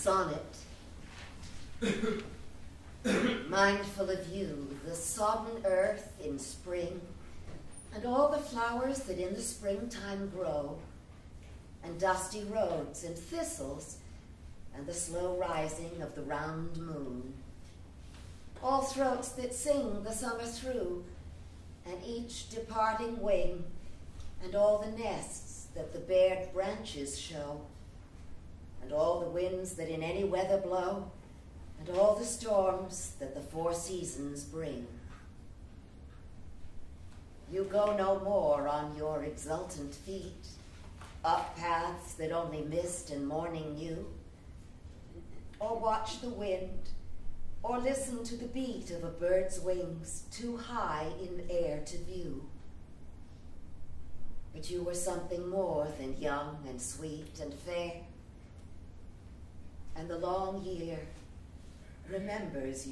Sonnet. Mindful of you, the sodden earth in spring, and all the flowers that in the springtime grow, and dusty roads and thistles, and the slow rising of the round moon. All throats that sing the summer through, and each departing wing, and all the nests that the bared branches show, and all the winds that in any weather blow, and all the storms that the four seasons bring. You go no more on your exultant feet, up paths that only mist and morning knew, or watch the wind, or listen to the beat of a bird's wings too high in air to view. But you were something more than young and sweet and fair, and the long year remembers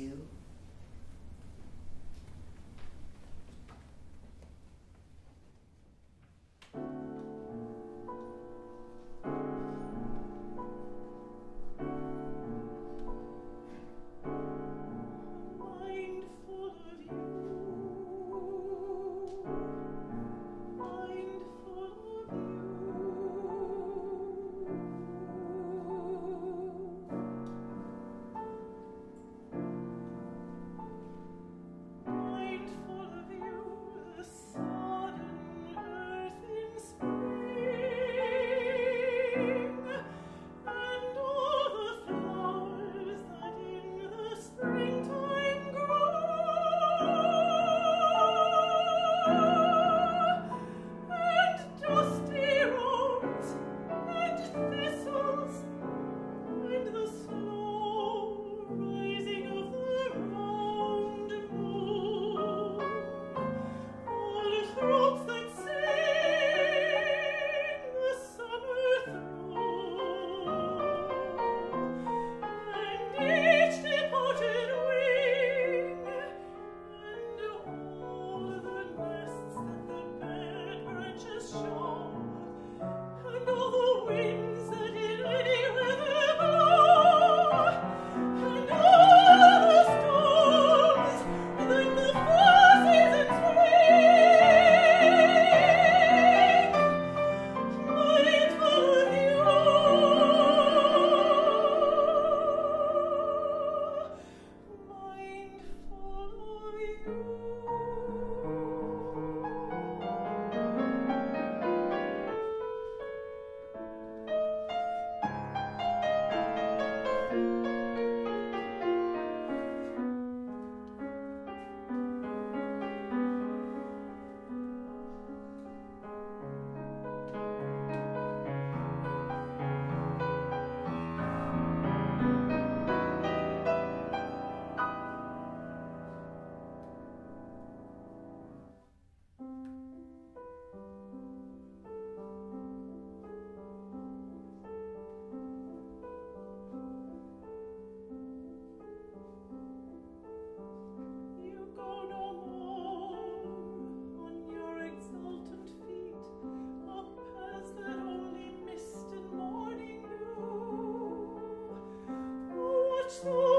you.